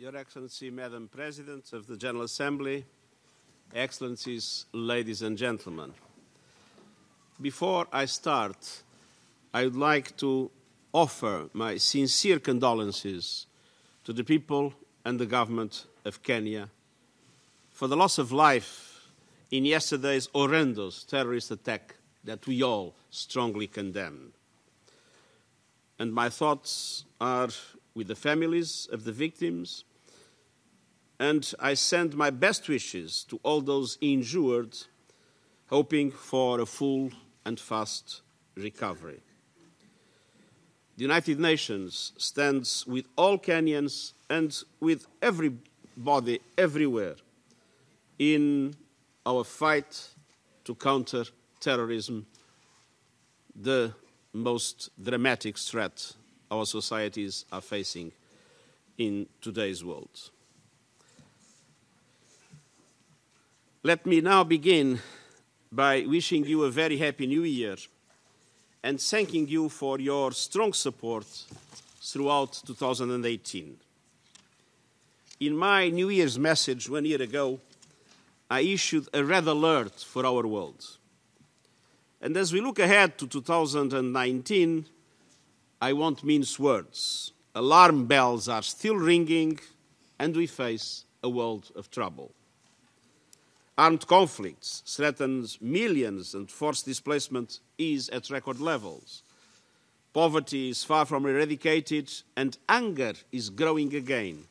Your Excellency, Madam President of the General Assembly, Excellencies, ladies and gentlemen. Before I start, I would like to offer my sincere condolences to the people and the government of Kenya for the loss of life in yesterday's horrendous terrorist attack that we all strongly condemn. And my thoughts are with the families of the victims, and I send my best wishes to all those injured, hoping for a full and fast recovery. The United Nations stands with all Kenyans and with everybody everywhere in our fight to counter terrorism, the most dramatic threat our societies are facing in today's world. Let me now begin by wishing you a very happy New Year and thanking you for your strong support throughout 2018. In my New Year's message 1 year ago, I issued a red alert for our world. And as we look ahead to 2019, I won't mince words. Alarm bells are still ringing, and we face a world of trouble. Armed conflicts threaten millions, and forced displacement is at record levels. Poverty is far from eradicated, and hunger is growing again.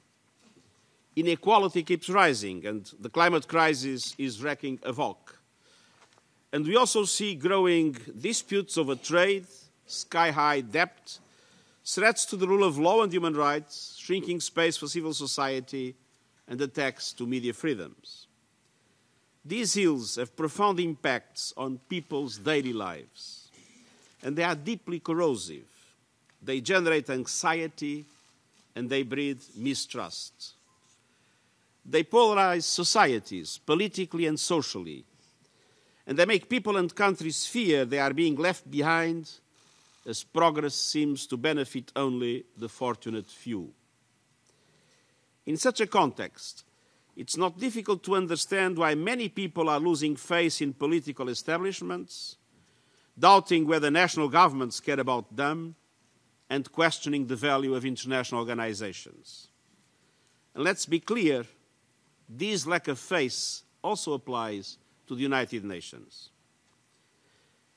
Inequality keeps rising, and the climate crisis is wrecking havoc. And we also see growing disputes over trade, sky-high debt, threats to the rule of law and human rights, shrinking space for civil society, and attacks to media freedoms. These ills have profound impacts on people's daily lives, and they are deeply corrosive. They generate anxiety, and they breed mistrust. They polarize societies politically and socially, and they make people and countries fear they are being left behind, as progress seems to benefit only the fortunate few. In such a context, it's not difficult to understand why many people are losing faith in political establishments, doubting whether national governments care about them, and questioning the value of international organizations. And let's be clear, this lack of faith also applies to the United Nations.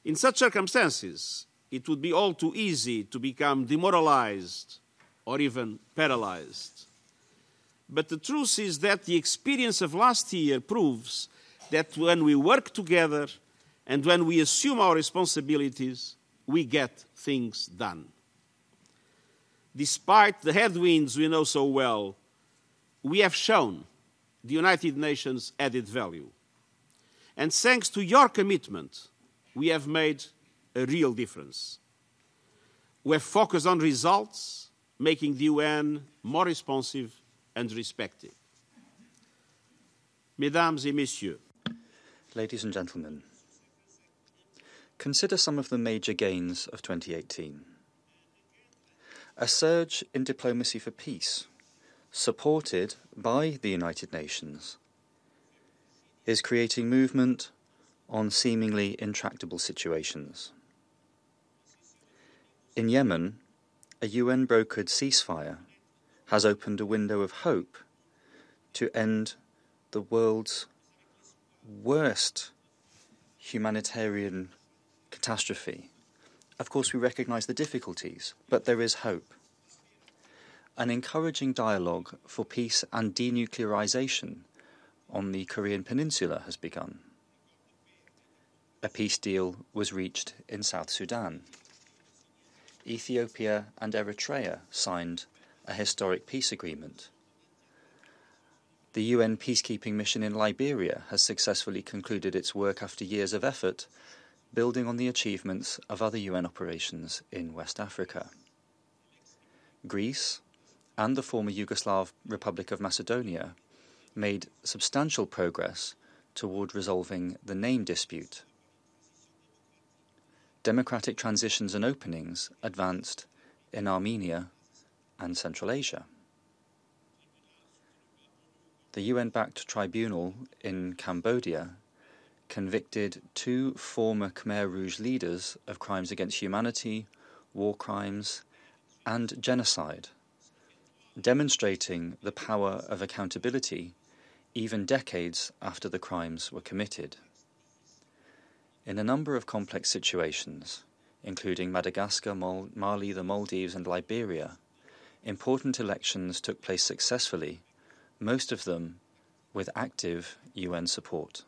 In such circumstances, it would be all too easy to become demoralized or even paralyzed. But the truth is that the experience of last year proves that when we work together and when we assume our responsibilities, we get things done. Despite the headwinds we know so well, we have shown the United Nations' added value. And thanks to your commitment, we have made a real difference. We have focused on results, making the UN more responsive and respected. Mesdames et messieurs, ladies and gentlemen, consider some of the major gains of 2018. A surge in diplomacy for peace, supported by the United Nations, is creating movement on seemingly intractable situations. In Yemen, a UN-brokered ceasefire has opened a window of hope to end the world's worst humanitarian catastrophe. Of course, we recognize the difficulties, but there is hope. An encouraging dialogue for peace and denuclearization on the Korean Peninsula has begun. A peace deal was reached in South Sudan. Ethiopia and Eritrea signed a historic peace agreement. The UN peacekeeping mission in Liberia has successfully concluded its work after years of effort, building on the achievements of other UN operations in West Africa. Greece and the former Yugoslav Republic of Macedonia made substantial progress toward resolving the name dispute. Democratic transitions and openings advanced in Armenia and Central Asia. the UN-backed tribunal in Cambodia convicted two former Khmer Rouge leaders of crimes against humanity, war crimes, and genocide, demonstrating the power of accountability even decades after the crimes were committed. In a number of complex situations, including Madagascar, Mali, the Maldives, and Liberia, important elections took place successfully, most of them with active UN support.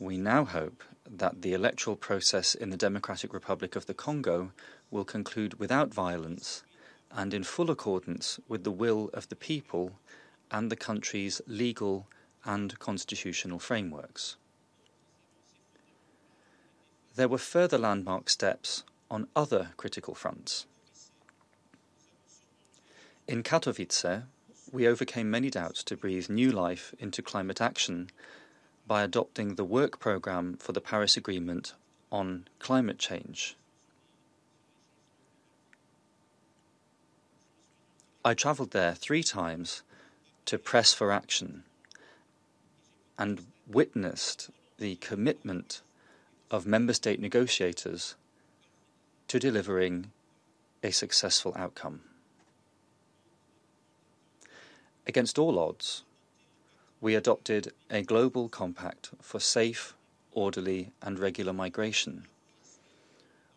We now hope that the electoral process in the Democratic Republic of the Congo will conclude without violence and in full accordance with the will of the people and the country's legal and constitutional frameworks. There were further landmark steps on other critical fronts. In Katowice, we overcame many doubts to breathe new life into climate action by adopting the work programme for the Paris Agreement on climate change. I travelled there 3 times to press for action and witnessed the commitment of member state negotiators to delivering a successful outcome. Against all odds, we adopted a global compact for safe, orderly and regular migration,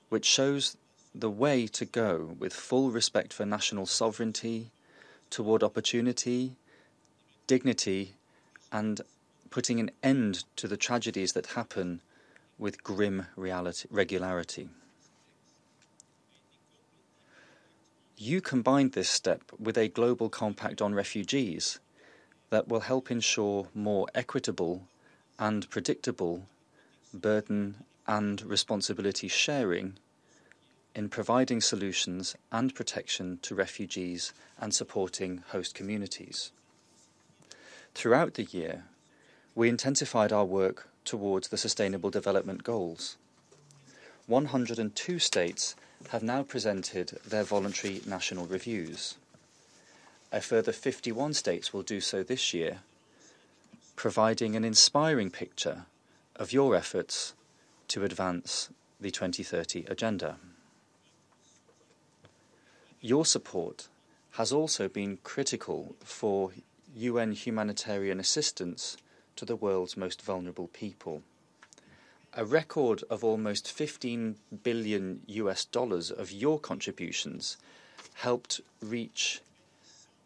which shows the way to go with full respect for national sovereignty toward opportunity, dignity and putting an end to the tragedies that happen with grim regularity. You combined this step with a global compact on refugees that will help ensure more equitable and predictable burden and responsibility sharing in providing solutions and protection to refugees and supporting host communities. Throughout the year, we intensified our work towards the Sustainable Development Goals. 102 states have now presented their voluntary national reviews. A further 51 states will do so this year, providing an inspiring picture of your efforts to advance the 2030 Agenda. Your support has also been critical for UN humanitarian assistance to the world's most vulnerable people. A record of almost $15 billion of your contributions helped reach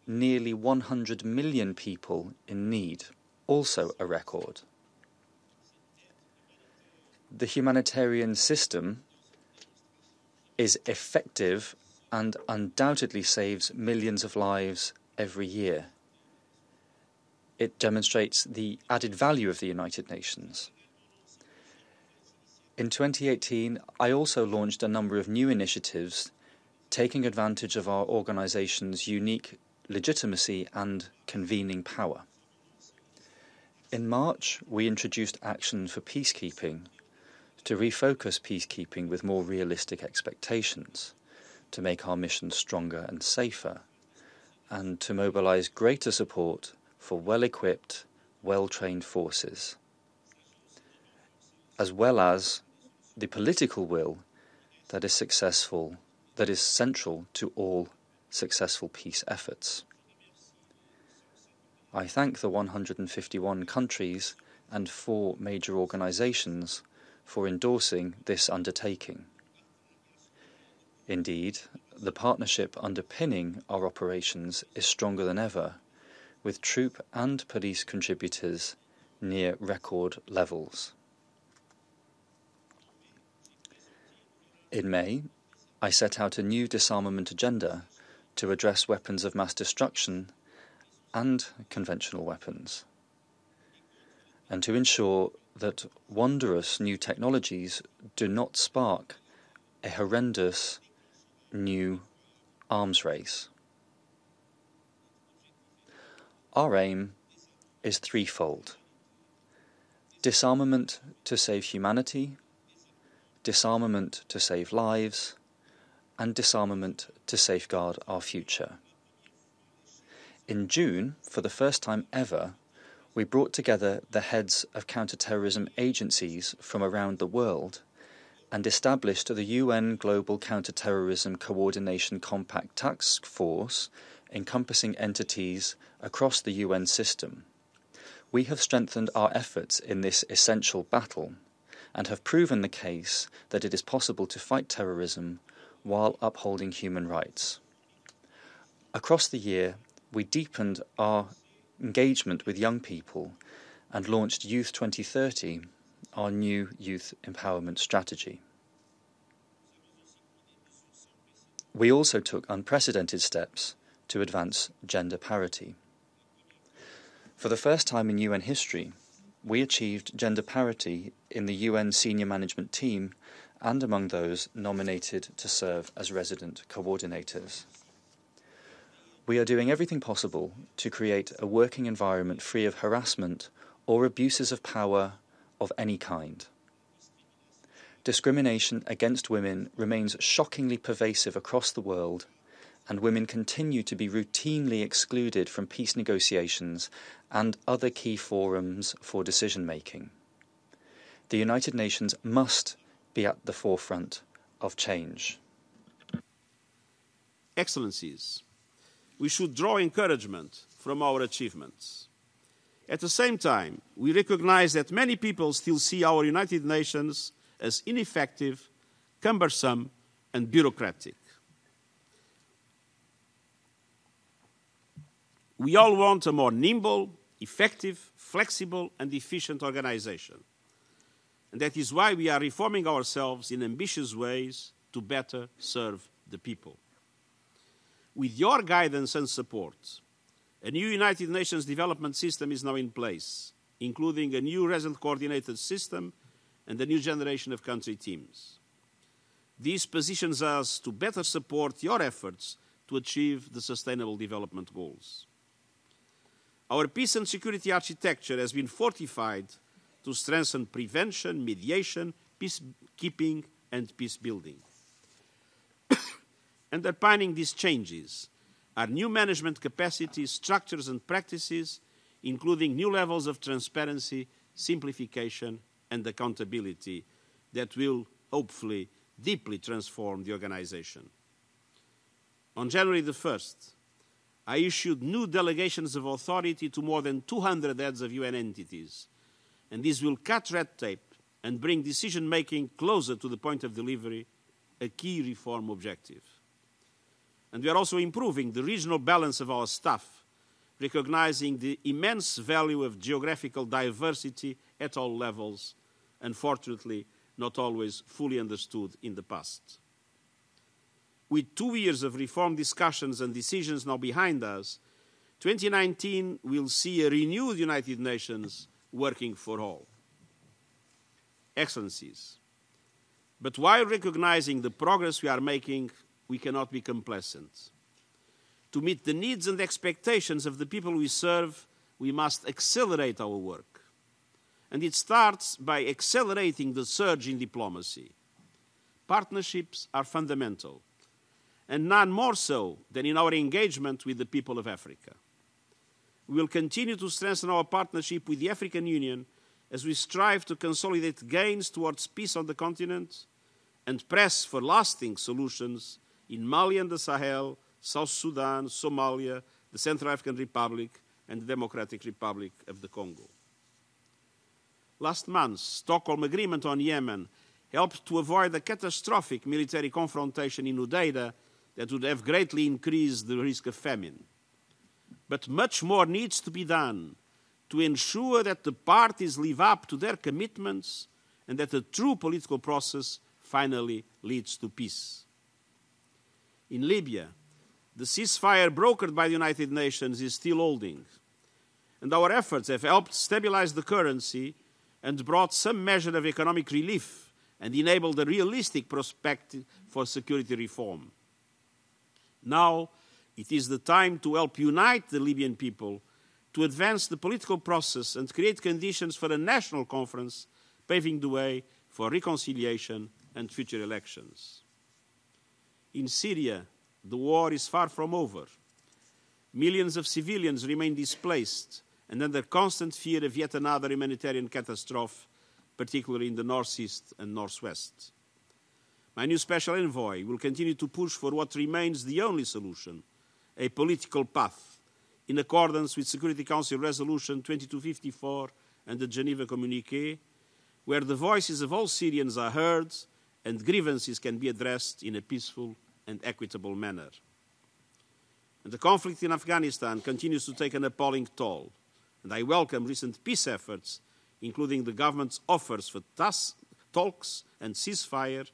nearly 100 million people in need, also a record. The humanitarian system is effective and undoubtedly saves millions of lives every year. It demonstrates the added value of the United Nations. In 2018, I also launched a number of new initiatives taking advantage of our organisation's unique legitimacy and convening power. In March, we introduced Action for Peacekeeping to refocus peacekeeping with more realistic expectations, to make our mission stronger and safer, and to mobilise greater support for well-equipped, well-trained forces, as well as the political will that is central to all successful peace efforts. I thank the 151 countries and 4 major organisations for endorsing this undertaking. Indeed, the partnership underpinning our operations is stronger than ever, with troop and police contributors near record levels. In May, I set out a new disarmament agenda to address weapons of mass destruction and conventional weapons, and to ensure that wondrous new technologies do not spark a horrendous new arms race. Our aim is threefold: disarmament to save humanity, disarmament to save lives, and disarmament to safeguard our future. In June, for the first time ever, we brought together the heads of counterterrorism agencies from around the world and established the UN Global Counterterrorism Coordination Compact Task Force, encompassing entities across the UN system. We have strengthened our efforts in this essential battle and have proven the case that it is possible to fight terrorism while upholding human rights. Across the year, we deepened our engagement with young people and launched Youth 2030, our new youth empowerment strategy. We also took unprecedented steps to advance gender parity. For the first time in UN history, we achieved gender parity in the UN senior management team and among those nominated to serve as resident coordinators. We are doing everything possible to create a working environment free of harassment or abuses of power of any kind. Discrimination against women remains shockingly pervasive across the world, and women continue to be routinely excluded from peace negotiations and other key forums for decision-making. The United Nations must be at the forefront of change. Excellencies, we should draw encouragement from our achievements. At the same time, we recognize that many people still see our United Nations as ineffective, cumbersome, and bureaucratic. We all want a more nimble, effective, flexible, and efficient organization. And that is why we are reforming ourselves in ambitious ways to better serve the people. With your guidance and support, a new United Nations development system is now in place, including a new resident-coordinated system and a new generation of country teams. This positions us to better support your efforts to achieve the Sustainable Development Goals. Our peace and security architecture has been fortified to strengthen prevention, mediation, peacekeeping, and peace-building. Underpinning these changes are new management capacities, structures, and practices, including new levels of transparency, simplification, and accountability that will hopefully deeply transform the organization. On January the 1st, I issued new delegations of authority to more than 200 heads of UN entities, and this will cut red tape and bring decision-making closer to the point of delivery, a key reform objective. And we are also improving the regional balance of our staff, recognizing the immense value of geographical diversity at all levels, unfortunately not always fully understood in the past. With 2 years of reform discussions and decisions now behind us, 2019 will see a renewed United Nations working for all. Excellencies, but while recognizing the progress we are making, we cannot be complacent. To meet the needs and expectations of the people we serve, we must accelerate our work. And it starts by accelerating the surge in diplomacy. Partnerships are fundamental, and none more so than in our engagement with the people of Africa. We will continue to strengthen our partnership with the African Union as we strive to consolidate gains towards peace on the continent and press for lasting solutions in Mali and the Sahel, South Sudan, Somalia, the Central African Republic, and the Democratic Republic of the Congo. Last month's Stockholm Agreement on Yemen helped to avoid a catastrophic military confrontation in Hudaydah that would have greatly increased the risk of famine. But much more needs to be done to ensure that the parties live up to their commitments and that a true political process finally leads to peace. In Libya, the ceasefire brokered by the United Nations is still holding, and our efforts have helped stabilize the currency and brought some measure of economic relief and enabled a realistic prospect for security reform. Now, it is the time to help unite the Libyan people to advance the political process and create conditions for a national conference, paving the way for reconciliation and future elections. In Syria, the war is far from over. millions of civilians remain displaced and under constant fear of yet another humanitarian catastrophe, particularly in the northeast and northwest. My new special envoy will continue to push for what remains the only solution, a political path, in accordance with Security Council Resolution 2254 and the Geneva Communique, where the voices of all Syrians are heard and grievances can be addressed in a peaceful and equitable manner. And the conflict in Afghanistan continues to take an appalling toll, and I welcome recent peace efforts, including the government's offers for talks and ceasefire,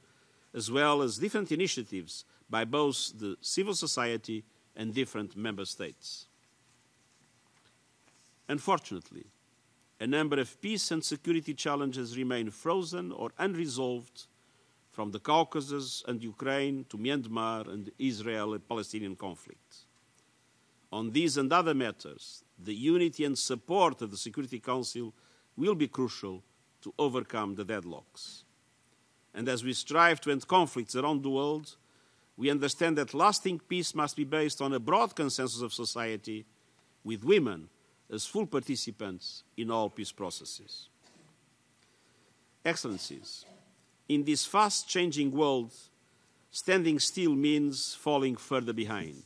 as well as different initiatives by both the civil society and different member states. Unfortunately, a number of peace and security challenges remain frozen or unresolved, from the Caucasus and Ukraine to Myanmar and the Israeli-Palestinian conflict. On these and other matters, the unity and support of the Security Council will be crucial to overcome the deadlocks. And as we strive to end conflicts around the world, we understand that lasting peace must be based on a broad consensus of society, with women as full participants in all peace processes. Excellencies, in this fast-changing world, standing still means falling further behind.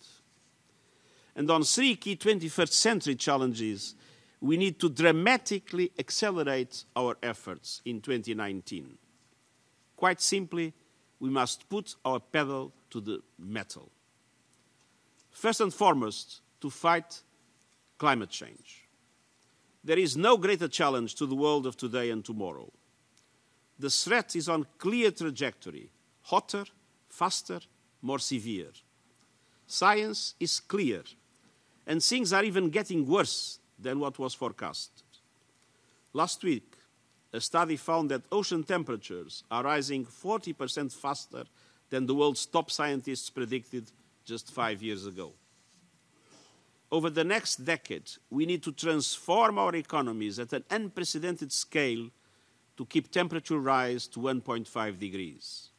And on three key 21st century challenges, we need to dramatically accelerate our efforts in 2019. Quite simply, we must put our pedal to the metal. First and foremost, to fight climate change. There is no greater challenge to the world of today and tomorrow. The threat is on clear trajectory, hotter, faster, more severe. Science is clear, and things are even getting worse than what was forecast. Last week, a study found that ocean temperatures are rising 40% faster than the world's top scientists predicted just 5 years ago. Over the next decade, we need to transform our economies at an unprecedented scale to keep temperature rise to 1.5 degrees.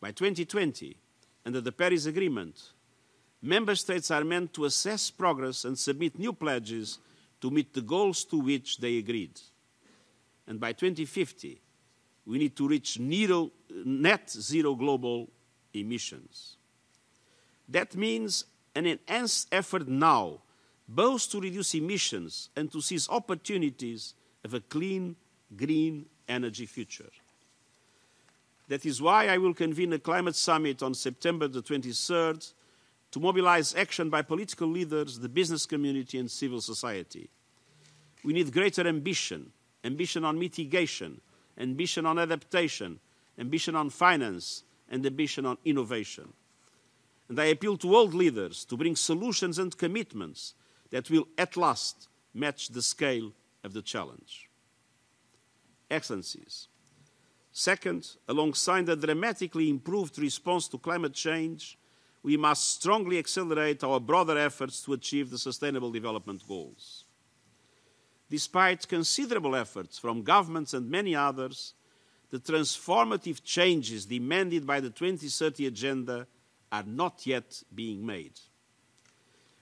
By 2020, under the Paris Agreement, member states are meant to assess progress and submit new pledges to meet the goals to which they agreed. And by 2050, we need to reach net zero global emissions. That means an enhanced effort now, both to reduce emissions and to seize opportunities of a clean, green energy future. That is why I will convene a climate summit on September the 23rd to mobilize action by political leaders, the business community, and civil society. We need greater ambition, ambition on mitigation, ambition on adaptation, ambition on finance, and ambition on innovation. And I appeal to world leaders to bring solutions and commitments that will at last match the scale of the challenge. Excellencies, second, alongside the dramatically improved response to climate change, we must strongly accelerate our broader efforts to achieve the Sustainable Development Goals. Despite considerable efforts from governments and many others, the transformative changes demanded by the 2030 Agenda are not yet being made.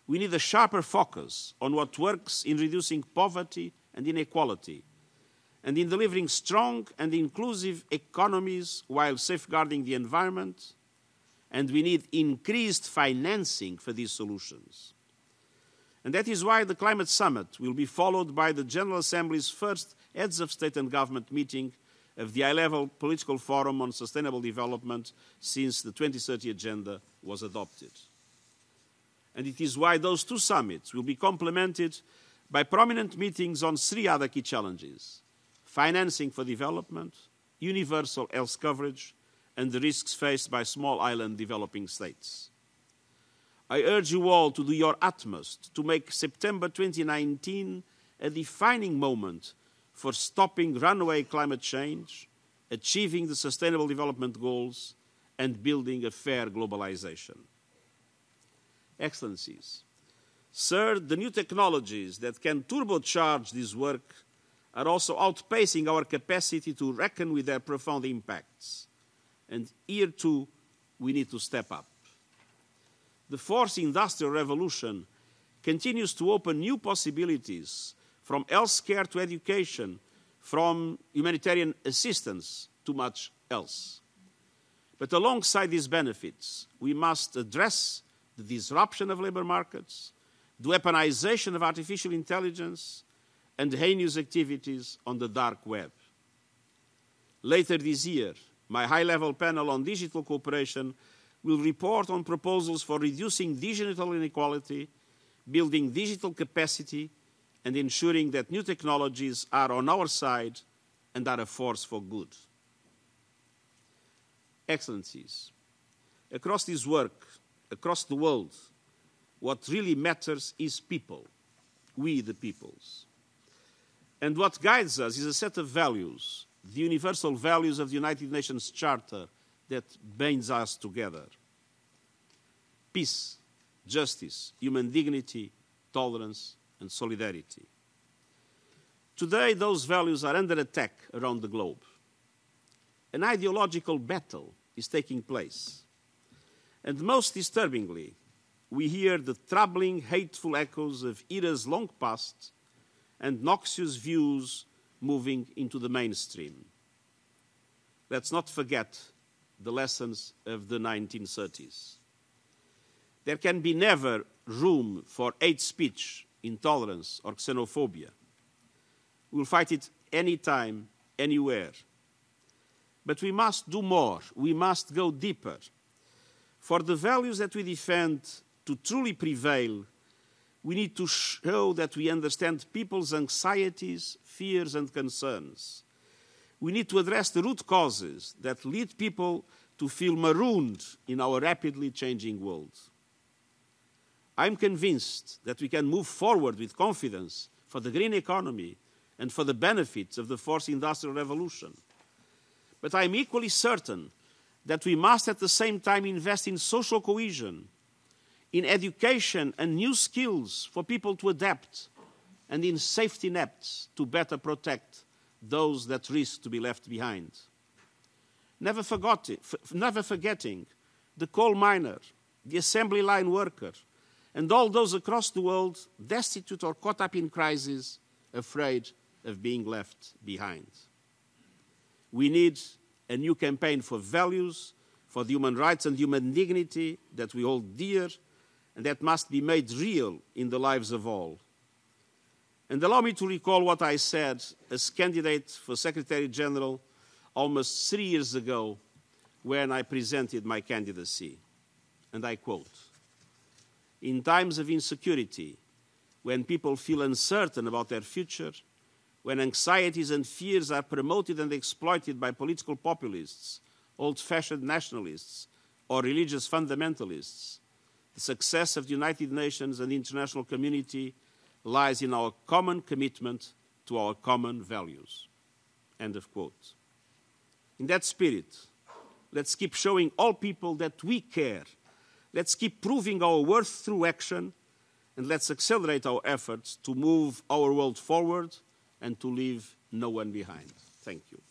We need a sharper focus on what works in reducing poverty and inequality, and in delivering strong and inclusive economies while safeguarding the environment, and we need increased financing for these solutions. And that is why the Climate Summit will be followed by the General Assembly's first Heads of State and Government meeting of the High-Level Political Forum on Sustainable Development since the 2030 Agenda was adopted. And it is why those two summits will be complemented by prominent meetings on three other key challenges: financing for development, universal health coverage, and the risks faced by small island developing states. I urge you all to do your utmost to make September 2019 a defining moment for stopping runaway climate change, achieving the Sustainable Development Goals, and building a fair globalization. Excellencies, third, the new technologies that can turbocharge this work are also outpacing our capacity to reckon with their profound impacts. And here, too, we need to step up. The fourth industrial revolution continues to open new possibilities, from healthcare to education, from humanitarian assistance to much else. But alongside these benefits, we must address the disruption of labor markets, the weaponization of artificial intelligence, and heinous activities on the dark web. Later this year, my high-level panel on digital cooperation will report on proposals for reducing digital inequality, building digital capacity, and ensuring that new technologies are on our side and are a force for good. Excellencies, across this work, across the world, what really matters is people, we the peoples. And what guides us is a set of values, the universal values of the United Nations Charter that binds us together. Peace, justice, human dignity, tolerance, and solidarity. Today, those values are under attack around the globe. An ideological battle is taking place. And most disturbingly, we hear the troubling, hateful echoes of eras long past and noxious views moving into the mainstream. Let's not forget the lessons of the 1930s. There can be never room for hate speech, intolerance, or xenophobia. We'll fight it anytime, anywhere. But we must do more. We must go deeper. For the values that we defend to truly prevail, we need to show that we understand people's anxieties, fears, and concerns. We need to address the root causes that lead people to feel marooned in our rapidly changing world. I'm convinced that we can move forward with confidence for the green economy and for the benefits of the fourth industrial revolution. But I'm equally certain that we must at the same time invest in social cohesion, in education and new skills for people to adapt, and in safety nets to better protect those that risk to be left behind. Never forgetting the coal miner, the assembly line worker, and all those across the world destitute or caught up in crisis, afraid of being left behind. We need a new campaign for values, for the human rights and human dignity that we hold dear and that must be made real in the lives of all. And allow me to recall what I said as candidate for Secretary General almost 3 years ago when I presented my candidacy. And I quote, "In times of insecurity, when people feel uncertain about their future, when anxieties and fears are promoted and exploited by political populists, old-fashioned nationalists, or religious fundamentalists, the success of the United Nations and the international community lies in our common commitment to our common values." End of quote. In that spirit, let's keep showing all people that we care. Let's keep proving our worth through action, and let's accelerate our efforts to move our world forward and to leave no one behind. Thank you.